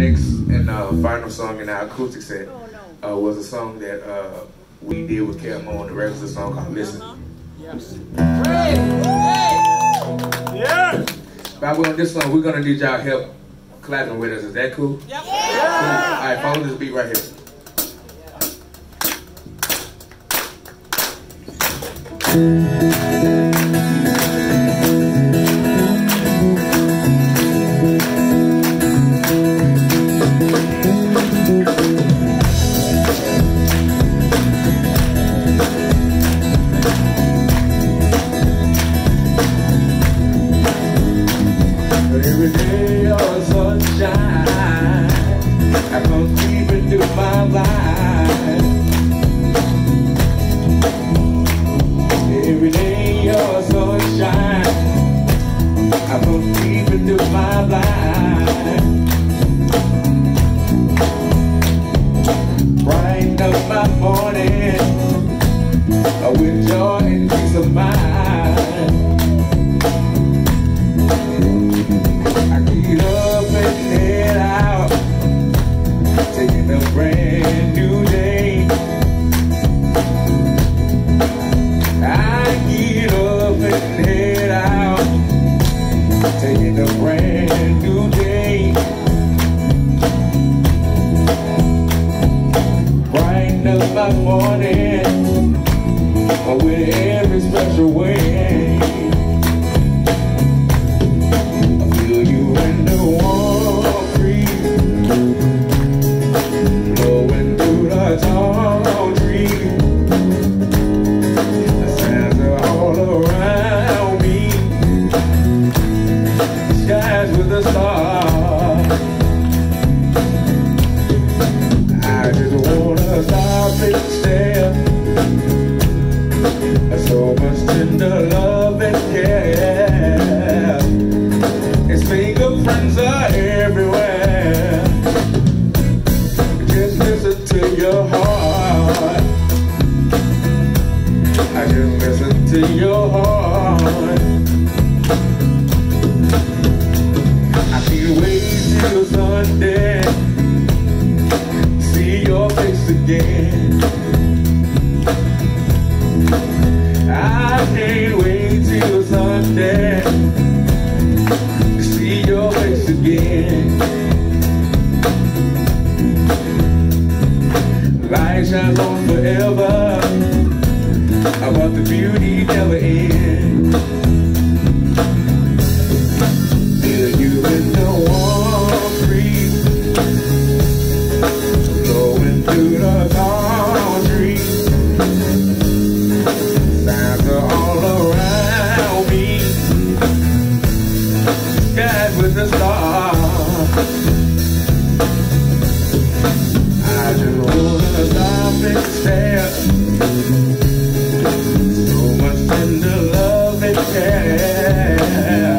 next and final song in our acoustic set was a song that we did with Cat Moore on the records, a song called Listen. Yes. Hey. Yeah. By way of this song, we're gonna need y'all help clapping with us. Is that cool? Yeah. Cool. All right, follow this beat right here. Every day your sunshine, I come creeping through my life. Every day your sunshine, I come creeping through my life. Bright up my morning, with joy and peace of mind. A brand new day, brighten up my morning with every special way. I feel you in the warm breeze blowing through the tall trees. The sounds are all around. With a star, I just wanna stop and stare. So much tender love and care.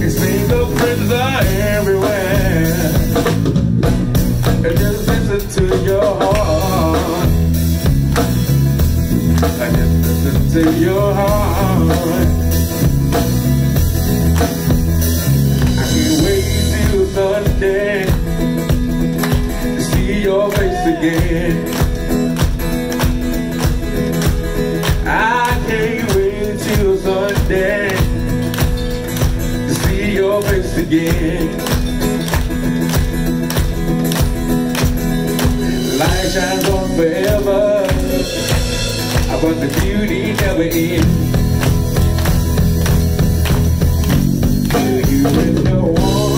His fingerprints are everywhere. Just listen to your heart. I just listen to your heart. Wait till Sunday, see your face again. I can't wait till Sunday, see your face again. Light shines on forever, but the beauty never ends. To your heart, I can't wait till Sunday to see your face again. I can't wait till Sunday to see your face again. Light shines on forever, but the beauty never ends. Feel you in the warmth.